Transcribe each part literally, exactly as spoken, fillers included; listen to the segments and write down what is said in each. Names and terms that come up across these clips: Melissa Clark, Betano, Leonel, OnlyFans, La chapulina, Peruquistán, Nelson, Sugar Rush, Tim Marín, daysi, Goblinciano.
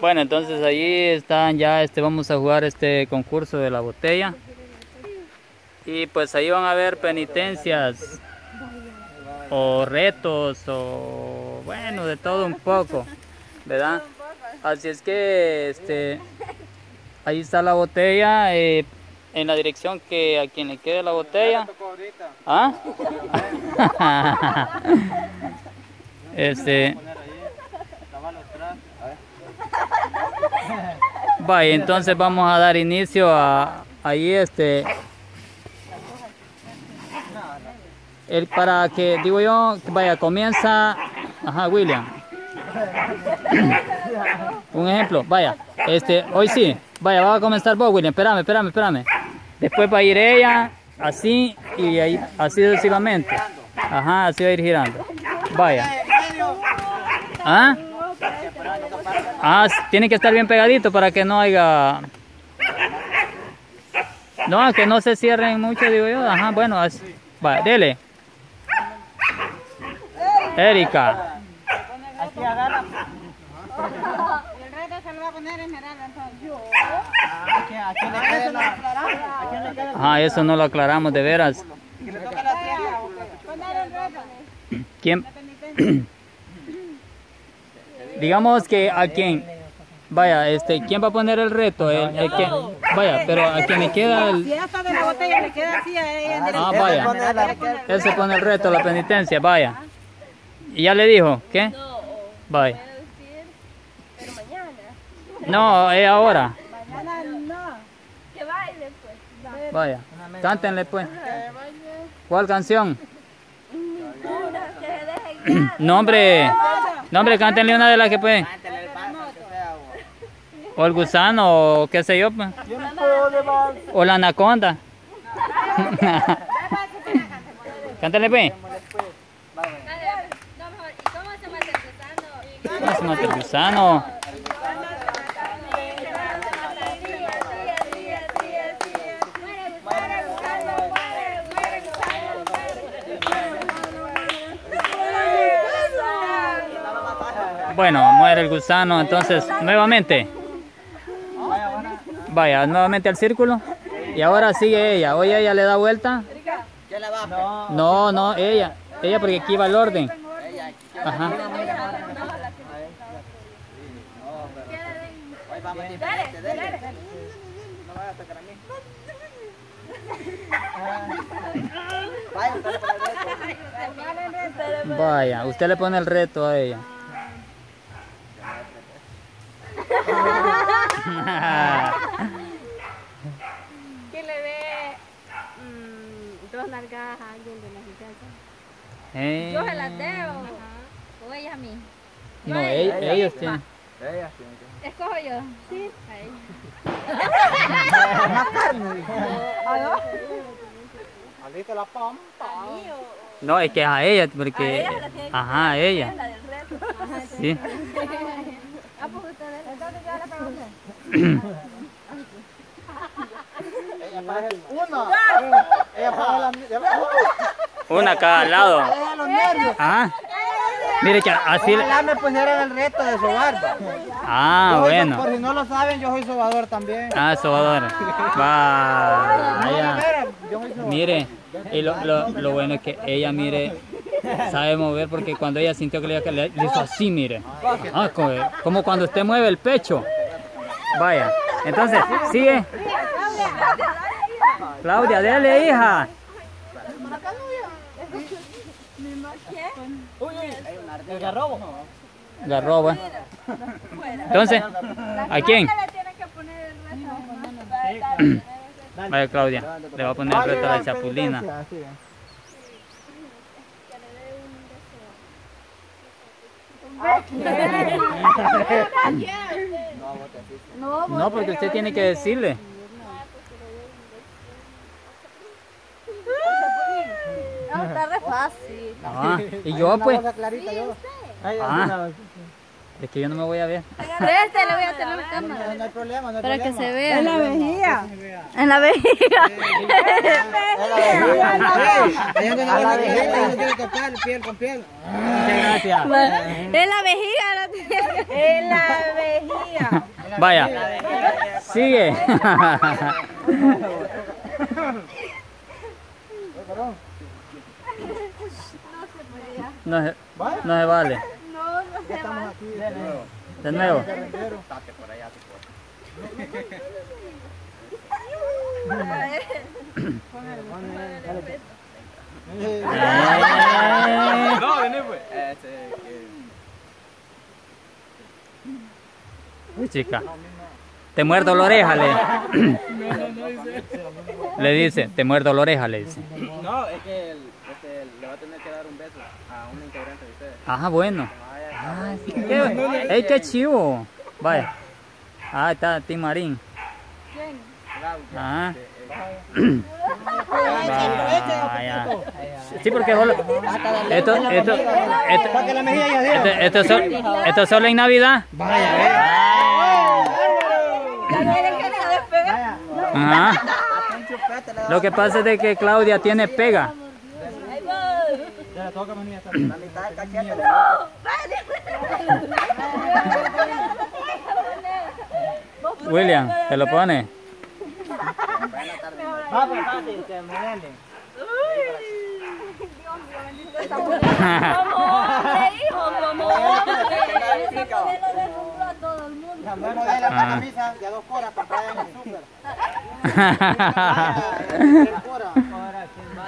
Bueno, entonces ahí están ya, este, vamos a jugar este concurso de la botella. Y pues ahí van a haber penitencias o retos o bueno, de todo un poco, ¿verdad? Así es que este, ahí está la botella, eh, en la dirección que a quien le quede la botella. ¿Ah? Este, vaya, entonces vamos a dar inicio a ahí este el para que digo yo, vaya, comienza, ajá, William. Un ejemplo, vaya, este, hoy sí, vaya, va a comenzar vos, William, espérame, espérame, espérame. Después va a ir ella, así, y ahí, así sucesivamente. Ajá, así va a ir girando. Vaya. ¿Ah? Ah, tiene que estar bien pegadito para que no haya... No, que no se cierren mucho, digo yo. Ajá, bueno, así. Vaya, dele. Erika. Así agarra. Ah, eso no lo aclaramos, de veras. ¿Quién? Digamos que a quien, vaya, este, ¿quién va a poner el reto? El, el que, vaya, pero a quien le queda el... Ah, vaya, él se pone el reto, la penitencia, vaya. ¿Y ya le dijo? ¿Qué? Vaya. No, es ahora. Mañana no. Que baile pues. Vaya. Cántenle pues. ¿Cuál canción? No, hombre. No, hombre, cántenle una de las que pueden. O el gusano, o qué sé yo. O la anaconda. Cántenle pues. ¿Cómo se mata el gusano? Bueno, muere el gusano, entonces nuevamente. Vaya, nuevamente al círculo. Y ahora sigue ella. Hoy ella le da vuelta. No, no, ella. Ella porque aquí va el orden. Ajá. Vaya, usted le pone el reto a ella. Que le dé mmm, dos nalgadas a alguien de la muchacha. Hey. Yo se las debo. O ella a mí. Yo no, ellos ella, ella tienen. Ellas tienen que. Escojo yo. Sí. Ahí. ¿Aliste la pampa? No, es que a ella, porque. A ella la tiene. Ajá, a ella. La del reto. Sí. Ah, pues ustedes. Entonces yo la pregunté. Ella paga el uno. Ella paga la... Una cada lado. Ah. Mire que así... Ojalá me pusieron el reto de sobar. Ah, bueno. Por si no lo saben, yo soy sobador también. Ah, sobador. Vaya. Mire, y lo, lo, lo bueno es que ella, mire... Sabe mover porque cuando ella sintió que le, le hizo así, mire. Ajá, como, como cuando usted mueve el pecho. Vaya. Entonces, sigue. Claudia, dale, hija. El garrobo. Garrobo. Entonces, ¿a quién? Vaya, Claudia. Le va a poner el reto a la chapulina. No, porque usted tiene que decirle. No, está re fácil. Ah, y yo pues. Ah, es que yo no me voy a ver. Este le voy a tener la cámara. No hay problema, no hay problema. Para que se vea. En la vejiga. En la vejiga. En la vejiga. En la vejiga. No tiene que tocar piel con piel. Muchas gracias. En la vejiga. En la vejiga. Vaya. Sigue. No se, no se vale. No, no se vale. De nuevo. Date por allá, no, vení pues. Uy, chica. Te muerdo la oreja, le. No, no, no dice. Le dice, te muerdo la oreja, le dice. No, es que el, este, le va a tener que dar un beso a un integrante de ustedes. Ajá, bueno. Ah, sí, qué, ey, qué chivo. Vaya. Ah, está Tim Marín. ¿Quién? Ah. Vaya. Sí, porque solo. Esto, esto, esto, esto, solo, esto solo en Navidad. Vaya. Ajá. Lo que pasa es de que Claudia tiene pega. William, ¿te lo pone?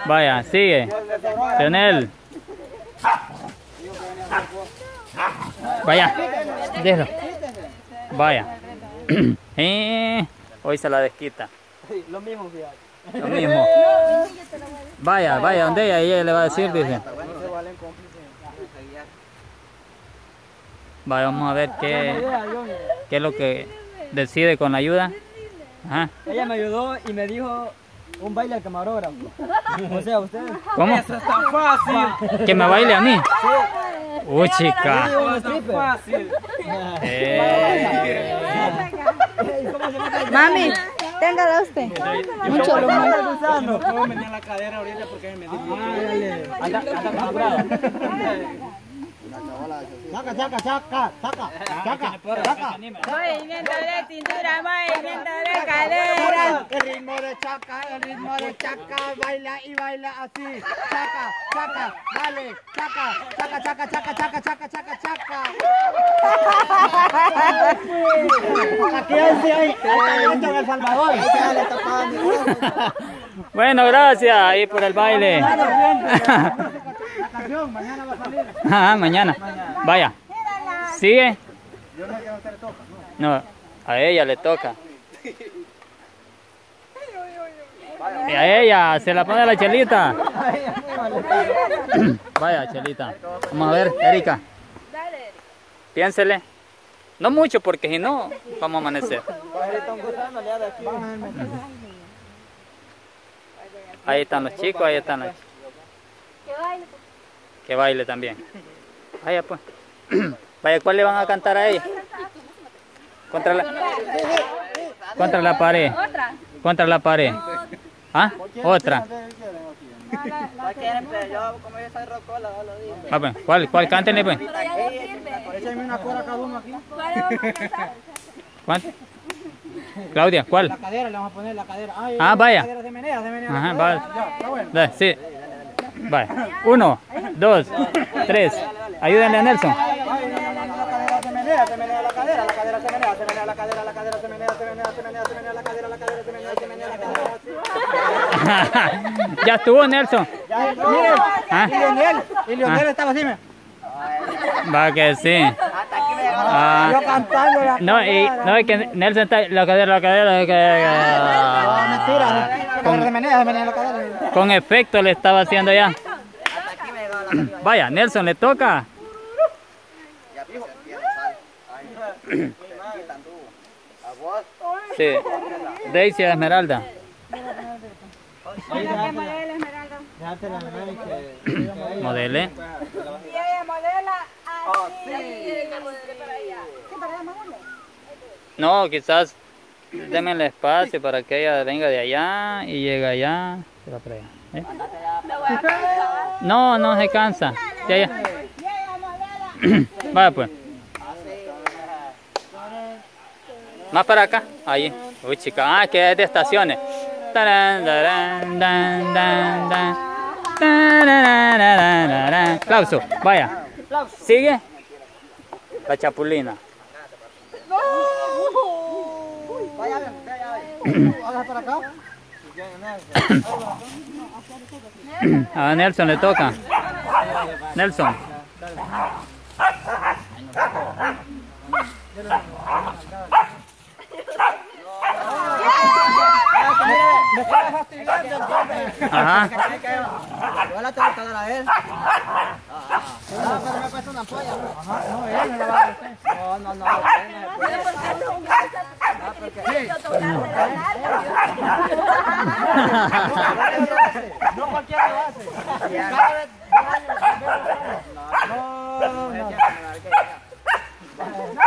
Vaya, sigue. Leonel. Vaya, déjalo. Vaya. Eh, hoy se la desquita. Lo mismo, fíjate. Lo mismo. Vaya, vaya, donde ella, ella le va a decir, dice. Vaya, vamos a ver qué, qué es lo que decide con la ayuda. Ajá. Ella me ayudó y me dijo un baile al camarógrafo. O sea, ustedes. ¿Cómo? Eso está fácil. ¿Que me baile a mí? Sí. Uy, chica. Está fácil. Eh. Mami, téngala usted. Mucho lo más gusano. No puedo menear la cadera ahorita porque me dice. Anda, anda más bravo. Saca, saca, saca, saca, saca, saca. Movimiento de cintura, movimiento de cadera. El ritmo de chaca, el ritmo de chaca, baila y baila así. Chaca, chaca, vale, chaca, chaca, chaca, chaca, chaca, chaca, chaca, chaca. Aquí hay en El Salvador. Bueno, gracias ahí por el baile. Mañana va a salir. Ah, mañana. mañana. Vaya. ¿Sigue? Yo no sé que a usted le toca. No, a ella le toca. Y a ella se la pone la Chelita. Vaya, Chelita. Vamos a ver, Erika. Piénsele. No mucho porque si no, vamos a amanecer. Ahí están los chicos, ahí están los chicos. Que baile también. Vaya pues. Vaya, ¿cuál le van a cantar a ella? Contra la, contra la pared. Contra la pared. ¿Ah? Otra. Ah, pues, ¿cuál? ¿Cuál? Cántenle pues. ¿Cuál? Claudia, ¿cuál? La cadera le vamos a poner, la cadera. Ah, vaya. Ajá, vale. Sí. Vale. Uno, dos, tres. Ayúdenle a Nelson. Ya estuvo Nelson. ¿Ah? Y Leonel, y Leonel estaba así. Va que sí. Ah, no, y no es que Nelson está la cadera, la cadera, la cadera. Con, con efecto le estaba haciendo ya. Vaya, Nelson le toca. Sí. Daisy de Esmeralda. Modele. No, quizás. Deme el espacio para que ella venga de allá y llega allá. Se va para allá, ¿eh? No, no se cansa. Ya, ya. Vaya pues. Más para acá, ahí. Uy, chica, ah, que es de estaciones. Aplauso, vaya. Sigue. La chapulina. A Nelson le toca. Nelson. Ajá. No cualquiera lo hace. No, no,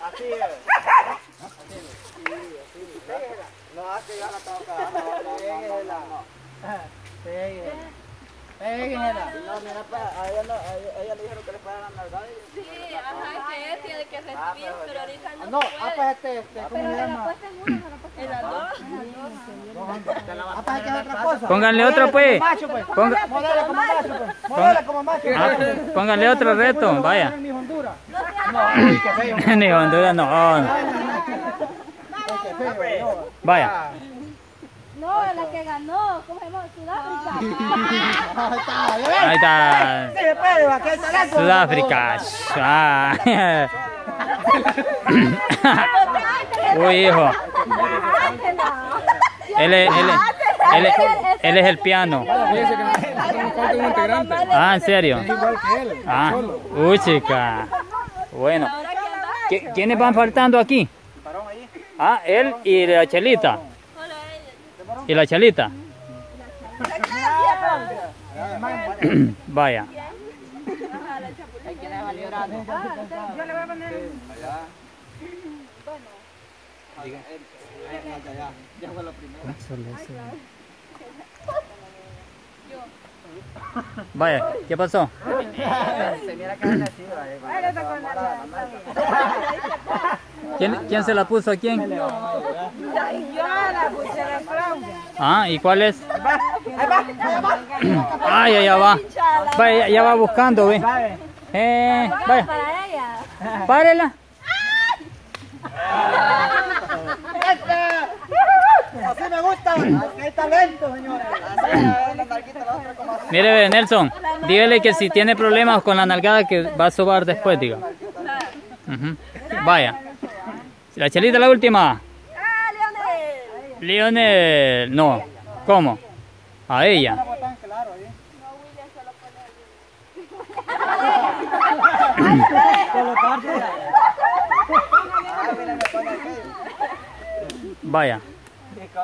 así es. No, así ya la toca. No, mira, a ella le dijeron que le fuera la nalgada. Sí, ajá, que es, tiene que recibir, pero ahorita no. No, ah, pues este, este, ¿cómo se llama? El arroz. Pónganle otro, pues. Pónganle otro reto, vaya. No, ni Honduras no. Vaya. No, la que ganó, cogemos Sudáfrica. Ahí está. Sudáfrica. Uy, hijo. Él es, él, es, él, es, él es el piano. Ah, ¿en serio? Ah, uy, chica. Bueno, ¿quiénes van faltando aquí? Ah, él y la Chelita. ¿Y la Chelita? Vaya. Yo le voy a poner... Ya fue lo primero. Vaya, ¿qué pasó? ¿Quién, ¿Quién se la puso a quién? Yo la puse a Claudia. Ah, ¿y cuál es? Ay, allá va. Vaya, ya va buscando, ve. Eh, vaya. Párela. Así me gusta, así hay talento, señores. Así la, la narguita, la otra como así. Mire, Nelson, dígale que si tiene problemas con la nalgada que va a sobar después, diga. Uh-huh. Vaya. La Chelita la última. ¡Ah, Leonel! Leonel, no. ¿Cómo? A ella. Vaya.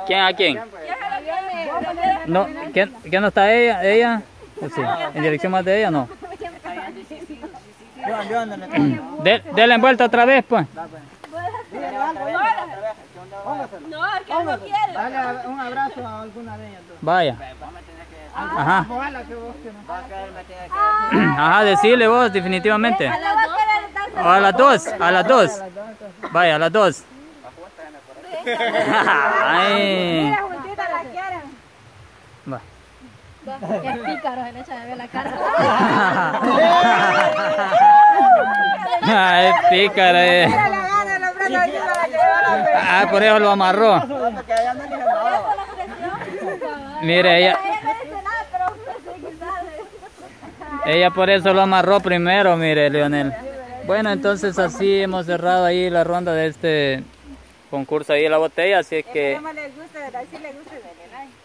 ¿Quién a quién? No, ¿quién, ¿quién no está ella? ¿Ella? Sí. ¿En dirección más de ella no? De, dele en vuelta otra vez, pues. No, que no quiere. Dale un abrazo a alguna de ellas. Vaya. Ajá. Ajá, decirle vos definitivamente. A las dos, a las dos. Vaya, a las dos. Ay. Mira, juntita la quieren. Va. Qué pícaro se le echa de ver la cara. Ay, pícaro. Eh. Ah, por eso lo amarró. Mire, ella. Ella por eso lo amarró primero, mire, Leonel. Bueno, entonces así hemos cerrado ahí la ronda de este concurso ahí de la botella, así es que...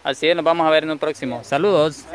Así es, nos vamos a ver en un próximo. Saludos.